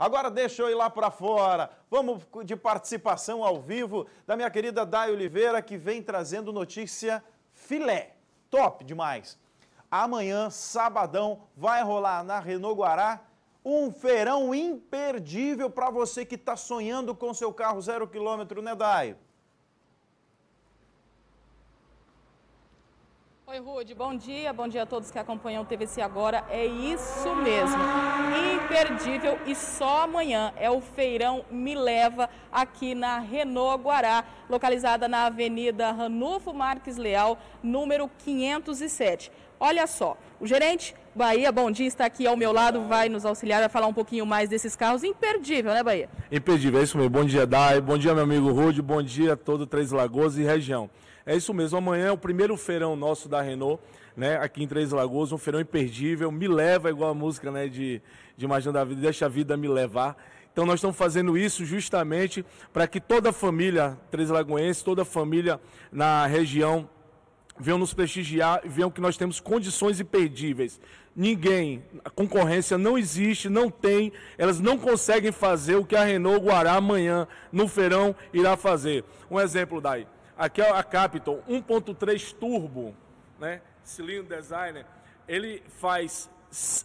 Agora deixa eu ir lá para fora. Vamos de participação ao vivo da minha querida Dai Oliveira, que vem trazendo notícia filé. Top demais. Amanhã, sabadão, vai rolar na Renault Guará um feirão imperdível para você que está sonhando com seu carro 0 km, né, Dai? Oi, Rude, bom dia a todos que acompanham o TVC Agora, é isso mesmo, imperdível e só amanhã é o Feirão Me Leva aqui na Renault Guará, localizada na Avenida Ranulfo Marques Leal, número 507. Olha só, o gerente Bahia, bom dia, está aqui ao meu lado, vai nos auxiliar a falar um pouquinho mais desses carros, imperdível, né, Bahia? Imperdível, é isso mesmo, bom dia, Dai, bom dia, meu amigo Rude, bom dia a todo Três Lagoas e região. É isso mesmo, amanhã é o primeiro feirão nosso da Renault, né, aqui em Três Lagoas, um feirão imperdível, me leva, igual a música, né, de Imagine a Vida, deixa a vida me levar. Então nós estamos fazendo isso justamente para que toda a família Três Lagoense, toda a família na região venham nos prestigiar e venham que nós temos condições imperdíveis. Ninguém, a concorrência não existe, não tem, elas não conseguem fazer o que a Renault Guará amanhã no feirão irá fazer. Um exemplo daí. Aqui é a Captur 1.3 turbo, né? Cilindro designer, ele faz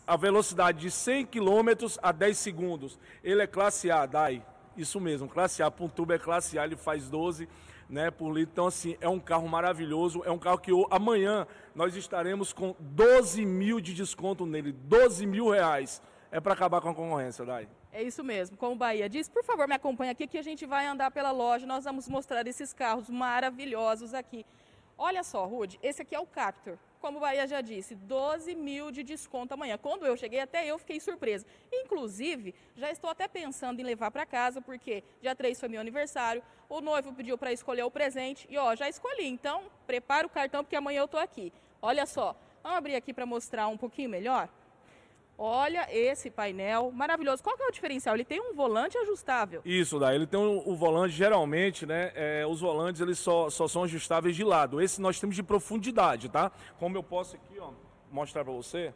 a velocidade de 100 km a 10 segundos. Ele é classe A, Dai. Isso mesmo, classe A, um turbo é classe A, ele faz 12, né, por litro. Então, assim, é um carro maravilhoso, é um carro que amanhã nós estaremos com 12 mil de desconto nele, 12 mil reais. É para acabar com a concorrência, Dai. É isso mesmo, como o Bahia disse, por favor, me acompanha aqui que a gente vai andar pela loja, nós vamos mostrar esses carros maravilhosos aqui. Olha só, Rude, esse aqui é o Captur, como o Bahia já disse, 12 mil de desconto amanhã. Quando eu cheguei, até eu fiquei surpresa. Inclusive, já estou até pensando em levar para casa, porque dia 3 foi meu aniversário, o noivo pediu para escolher o presente e ó, já escolhi, então prepara o cartão porque amanhã eu estou aqui. Olha só, vamos abrir aqui para mostrar um pouquinho melhor? Olha esse painel maravilhoso. Qual que é o diferencial? Ele tem um volante ajustável. Isso, Dai. Ele tem o volante, geralmente, né? Os volantes eles só são ajustáveis de lado. Esse nós temos de profundidade, tá? Como eu posso aqui, ó, mostrar pra você.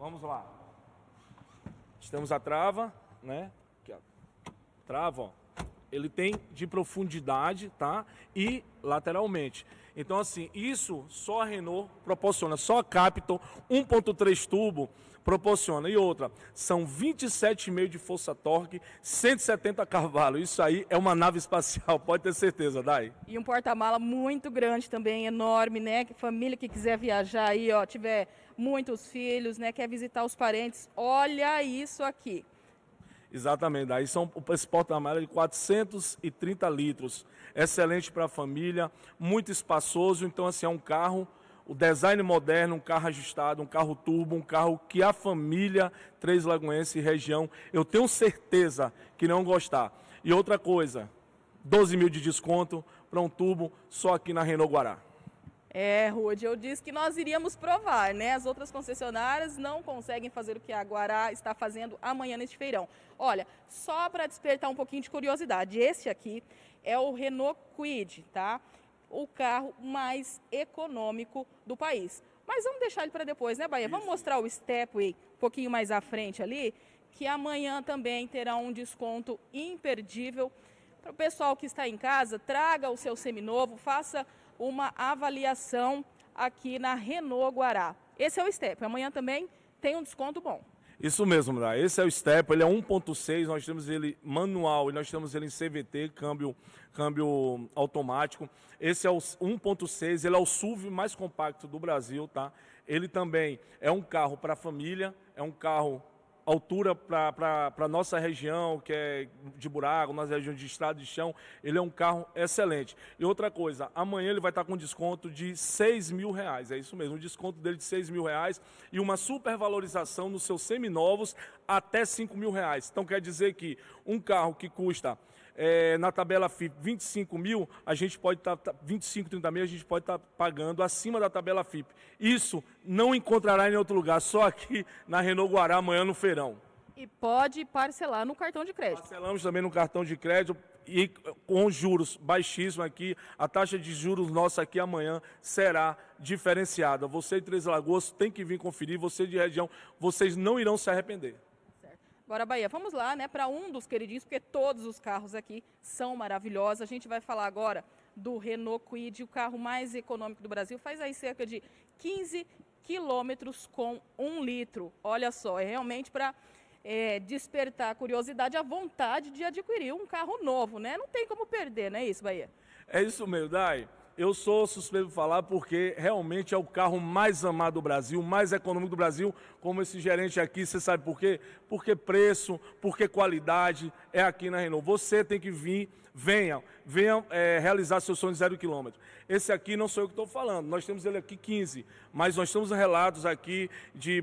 Vamos lá. Temos a trava, né? Aqui, ó. Trava, ó. Ele tem de profundidade, tá? E lateralmente. Então, assim, isso só a Renault proporciona, só a Captur 1.3 turbo proporciona. E outra, são 27,5 de força-torque, 170 cavalos. Isso aí é uma nave espacial, pode ter certeza, Dai. E um porta-mala muito grande também, enorme, né? Família que quiser viajar aí, ó, tiver muitos filhos, né? Quer visitar os parentes, olha isso aqui. Exatamente, daí são esse porta-malas de 430 litros, excelente para a família, muito espaçoso, então assim é um carro, o design moderno, um carro ajustado, um carro turbo, um carro que a família Três Lagoense e região, eu tenho certeza que não gostar. E outra coisa, 12 mil de desconto para um turbo só aqui na Renault Guará. É, Rude, eu disse que nós iríamos provar, né? As outras concessionárias não conseguem fazer o que a Guará está fazendo amanhã neste feirão. Olha, só para despertar um pouquinho de curiosidade, esse aqui é o Renault Kwid, tá? O carro mais econômico do país. Mas vamos deixar ele para depois, né, Bahia? Vamos mostrar o Stepway um pouquinho mais à frente ali, que amanhã também terá um desconto imperdível. Para o pessoal que está em casa, traga o seu seminovo, faça uma avaliação aqui na Renault Guará. Esse é o Step, amanhã também tem um desconto bom. Isso mesmo, Dai. Esse é o Step, ele é 1.6, nós temos ele manual e nós temos ele em CVT, câmbio automático. Esse é o 1.6, ele é o SUV mais compacto do Brasil, tá? Ele também é um carro para família, é um carro altura para a nossa região, que é de buraco, nossa região de estrada de chão, ele é um carro excelente. E outra coisa, amanhã ele vai estar com desconto de 6 mil reais, é isso mesmo, um desconto dele de 6 mil reais e uma supervalorização nos seus seminovos até 5 mil reais. Então quer dizer que um carro que custa na tabela FIP 25 mil, a gente pode estar, 25, 30 mil, a gente pode estar pagando acima da tabela FIP. Isso não encontrará em outro lugar, só aqui na Renault Guará, amanhã no feirão. E pode parcelar no cartão de crédito. Parcelamos também no cartão de crédito e com juros baixíssimos aqui, a taxa de juros nossa aqui amanhã será diferenciada. Você de Três Lagoas tem que vir conferir, você de região, vocês não irão se arrepender. Agora, Bahia, vamos lá, né, para um dos queridinhos, porque todos os carros aqui são maravilhosos. A gente vai falar agora do Renault Kwid, o carro mais econômico do Brasil. Faz aí cerca de 15 quilômetros com 1 litro. Olha só, é realmente para despertar a curiosidade, a vontade de adquirir um carro novo, né? Não tem como perder, não é isso, Bahia? É isso mesmo, Dai. Eu sou suspeito de falar porque realmente é o carro mais amado do Brasil, mais econômico do Brasil, como esse gerente aqui, você sabe por quê? Porque preço, porque qualidade é aqui na Renault. Você tem que vir, venha realizar seu sonho de 0 quilômetro. Esse aqui não sou eu que estou falando, nós temos ele aqui 15, mas nós temos relatos aqui de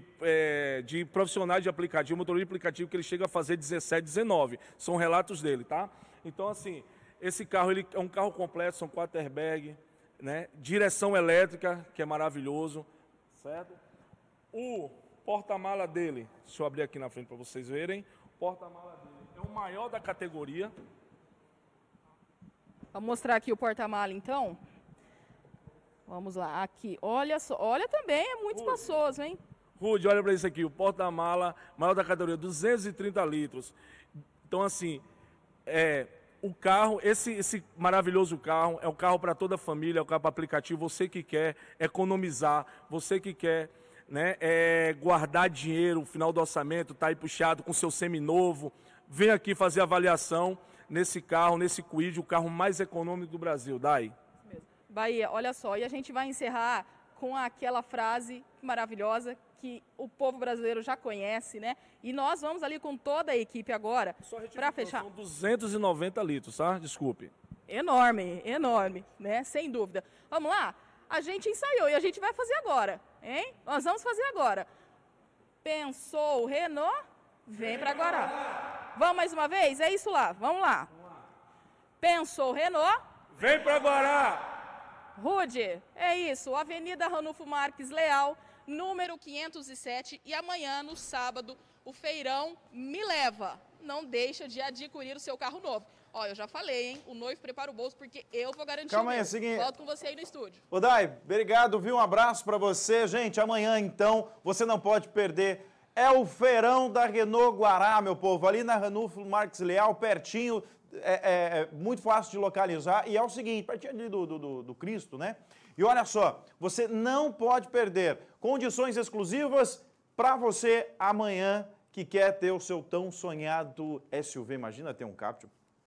profissionais de aplicativo, motorista de aplicativo, que ele chega a fazer 17, 19, são relatos dele, tá? Então, assim... Esse carro ele é um carro completo, são 4 airbags, né? Direção elétrica, que é maravilhoso, certo? O porta-mala dele, deixa eu abrir aqui na frente para vocês verem, o porta-mala dele é o maior da categoria. Vamos mostrar aqui o porta-mala, então. Vamos lá, aqui, olha só, olha também, é muito espaçoso, hein? Rude, olha para isso aqui, o porta-mala, maior da categoria, 230 litros. Então, assim, o carro, esse maravilhoso carro, é um carro para toda a família, é um carro para aplicativo, você que quer economizar, você que quer guardar dinheiro, final do orçamento, tá aí puxado com seu seminovo, vem aqui fazer avaliação nesse carro, nesse Kwid, o carro mais econômico do Brasil, Dai. Bahia, olha só, e a gente vai encerrar com aquela frase maravilhosa que o povo brasileiro já conhece, né? E nós vamos ali com toda a equipe agora para fechar. São 290 litros, tá? Desculpe. Enorme, enorme, né? Sem dúvida. Vamos lá? A gente ensaiou e a gente vai fazer agora, hein? Nós vamos fazer agora. Pensou o Renault? Vem para Guará. Vamos mais uma vez? É isso lá, vamos lá. Pensou o Renault? Vem para Guará. Rude, é isso, Avenida Ranulfo Marques Leal, número 507, e amanhã, no sábado, o Feirão Me Leva. Não deixa de adquirir o seu carro novo. Ó, eu já falei, hein? O noivo prepara o bolso porque eu vou garantir. Calma aí, é o seguinte. Volto com você aí no estúdio. Ô, Dai, obrigado, viu? Um abraço pra você. Gente, amanhã, então, você não pode perder. É o Feirão da Renault Guará, meu povo, ali na Ranulfo Marques Leal, pertinho. É muito fácil de localizar e é o seguinte, pertinho ali do Cristo, né? E olha só, você não pode perder condições exclusivas para você amanhã que quer ter o seu tão sonhado SUV. Imagina ter um Captur.